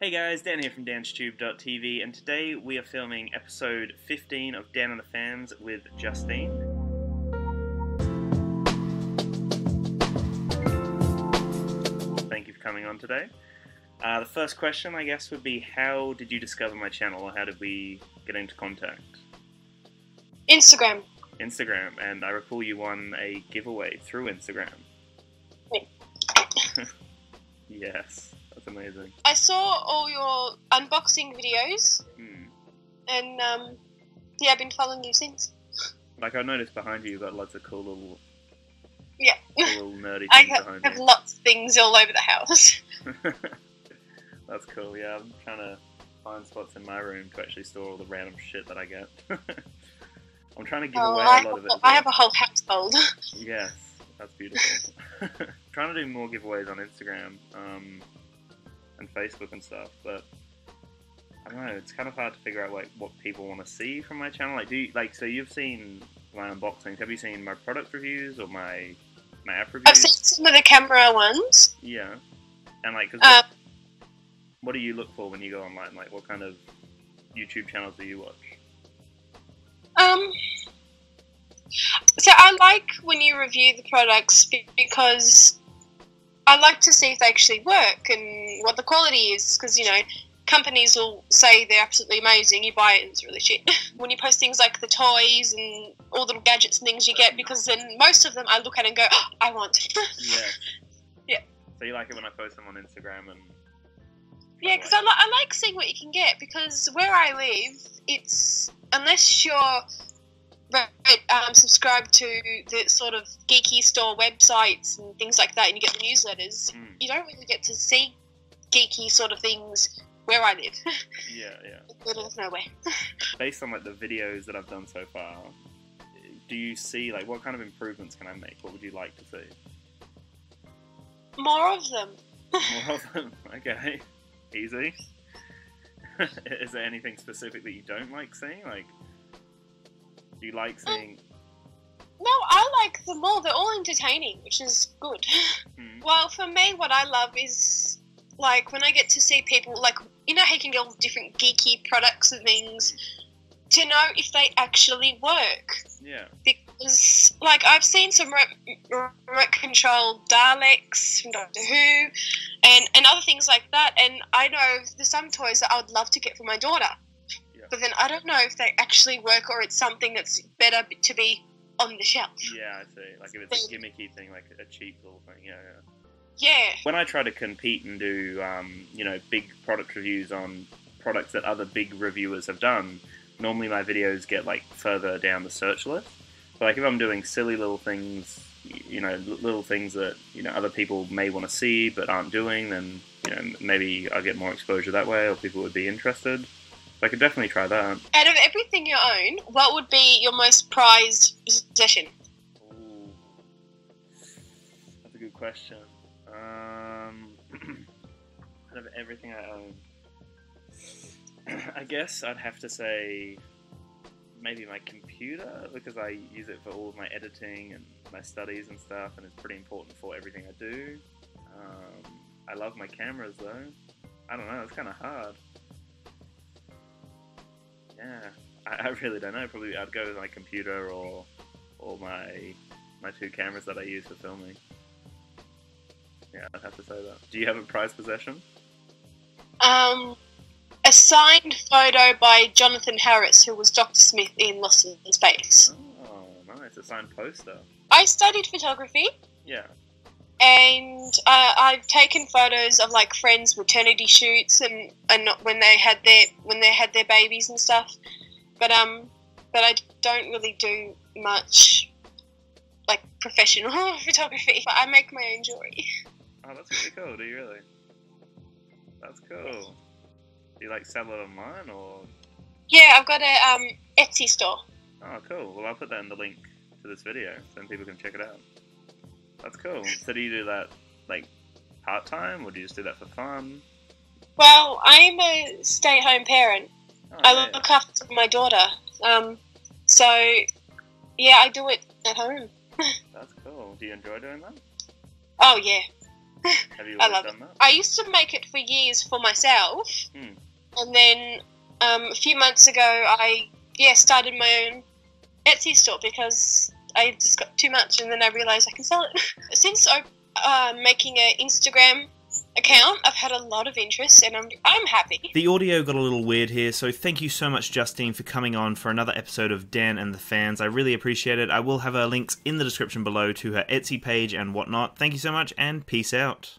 Hey guys, Dan here from DansTube.TV, and today we are filming episode 15 of Dan and the Fans with Justine. Thank you for coming on today. The first question, I guess, would be how did you discover my channel, or how did we get into contact? Instagram, and I recall you won a giveaway through Instagram. Wait. Yes. That's amazing. I saw all your unboxing videos, and yeah, I've been following you since. Like, I noticed behind you, you've got lots of cool little, cool little nerdy things behind you. I have lots of things all over the house. That's cool, yeah. I'm trying to find spots in my room to actually store all the random shit that I get. I'm trying to give away a lot of it. I have a whole household. Yes, that's beautiful. I'm trying to do more giveaways on Instagram. And Facebook and stuff, but I don't know, it's kind of hard to figure out like what people want to see from my channel. Like, do you, like, so you've seen my unboxings, have you seen my product reviews or my app reviews? I've seen some of the camera ones. Yeah, and like, cause what do you look for when you go online? Like, what kind of YouTube channels do you watch? So I like when you review the products because I like to see if they actually work and what the quality is, because, you know, companies will say they're absolutely amazing, you buy it and it's really shit. When you post things like the toys and all the little gadgets and things you get, because then most of them I look at and go, oh, I want. Yeah. Yeah. So you like it when I post them on Instagram and... Yeah, because I like seeing what you can get, because where I live, it's... Unless you're... subscribe to the sort of geeky store websites and things like that, and you get the newsletters, you don't really get to see geeky sort of things where I live. Yeah, yeah. In the middle of nowhere. Based on like the videos that I've done so far, do you see like what kind of improvements can I make? What would you like to see? More of them. More of them? Okay. Easy. Is there anything specific that you don't like seeing? Like, do you like seeing... No, I like them all. They're all entertaining, which is good. Well, for me, what I love is, like, when I get to see people, like, you know how you can get all different geeky products and things, to know if they actually work. Yeah. Because, like, I've seen some remote-controlled Daleks from Doctor Who and other things like that, and I know there's some toys that I would love to get for my daughter. But then I don't know if they actually work, or it's something that's better to be on the shelf. Yeah, I see. Like if it's a gimmicky thing, like a cheap little thing, yeah. When I try to compete and do, you know, big product reviews on products that other big reviewers have done, normally my videos get, like, further down the search list. But, like, if I'm doing silly little things, you know, little things that, you know, other people may want to see but aren't doing, then, you know, maybe I'll get more exposure that way, or people would be interested. I could definitely try that. Out of everything you own, what would be your most prized possession? Ooh. That's a good question. Out of everything I own, I guess I'd have to say maybe my computer, because I use it for all of my editing and my studies and stuff, and it's pretty important for everything I do. I love my cameras, though. I don't know, it's kind of hard. Yeah, I really don't know. Probably I'd go with my computer or my two cameras that I use for filming. Yeah, I'd have to say that. Do you have a prized possession? A signed photo by Jonathan Harris, who was Dr. Smith in Lost in Space. Oh, nice. A signed poster. I studied photography. Yeah. And I've taken photos of like friends' maternity shoots and when they had their babies and stuff, but I don't really do much like professional photography. But I make my own jewelry. Oh, that's really cool. Do you really? That's cool. Do you like sell it online or? Yeah, I've got a Etsy store. Oh, cool. Well, I'll put that in the link to this video so people can check it out. That's cool. So do you do that, like, part-time, or do you just do that for fun? Well, I'm a stay-at-home parent. Oh, I look after my daughter. So, yeah, I do it at home. That's cool. Do you enjoy doing that? Oh, yeah. Have you always done that? I used to make it for years for myself, and then a few months ago I started my own Etsy store because I just got too much, and then I realised I can sell it. Since I'm making an Instagram account, I've had a lot of interest, and I'm happy. The audio got a little weird here, so thank you so much, Justine, for coming on for another episode of Dan and the Fans. I really appreciate it. I will have her links in the description below to her Etsy page and whatnot. Thank you so much, and peace out.